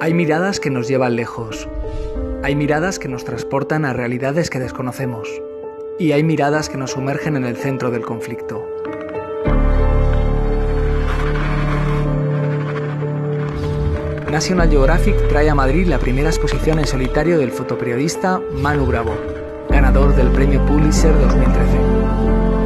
Hay miradas que nos llevan lejos. Hay miradas que nos transportan a realidades que desconocemos. Y hay miradas que nos sumergen en el centro del conflicto. National Geographic trae a Madrid la primera exposición en solitario del fotoperiodista Manu Bravo, ganador del premio Pulitzer 2013.